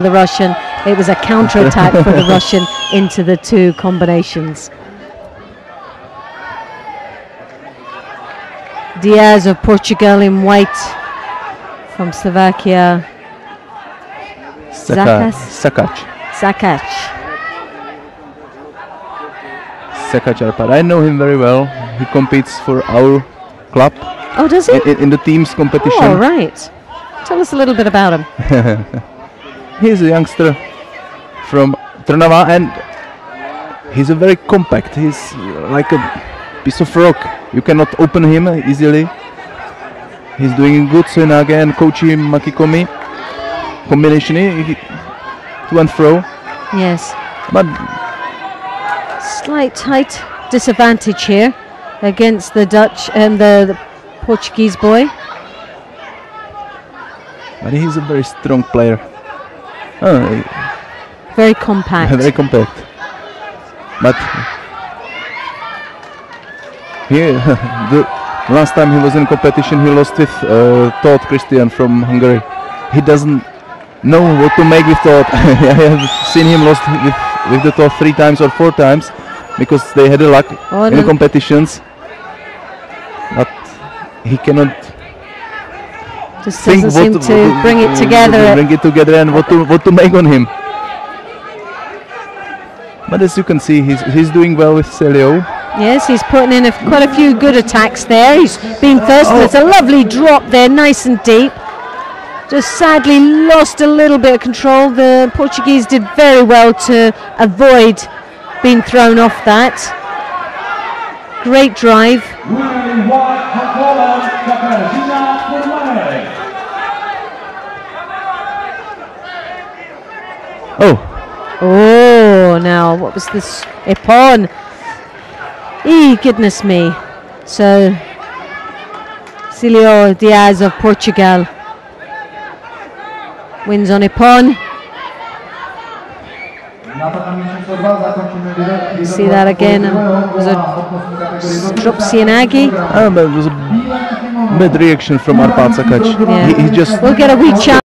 The Russian, it was a counter-attack for the Russian into the two combinations. Dias of Portugal in white from Slovakia. Szakács Árpád. I know him very well. He competes for our club. Oh, does he? In the team's competition. Oh, all right. Tell us a little bit about him. He's a youngster from Trnava and he's a very compact, he's like a piece of rock. You cannot open him easily. He's doing good, so now again Kochi Makikomi combination, to and fro. Yes. But slight height disadvantage here against the Dutch and the Portuguese boy. But he's a very strong player. Oh. Very compact. Very compact. But here, the last time he was in competition, he lost with Todd Christian from Hungary. He doesn't know what to make with Todd. I have seen him lost with the Todd 3 times or 4 times because they had a luck in the competitions. But he cannot. Just doesn't seem to bring it together. Bring it together and what to make on him. But as you can see, he's doing well with Célio. Yes, he's putting in quite a few good attacks there. He's been thirsty. It's a lovely drop there, nice and deep. Just sadly lost a little bit of control. The Portuguese did very well to avoid being thrown off that. Great drive. Oh, now what was this? Epon. E, goodness me. So, Célio Dias of Portugal wins on Epon. See that again? Was it Strupsianagi? It was a bad reaction from Árpád Szakács. Yeah. He just. We'll get a wee chance.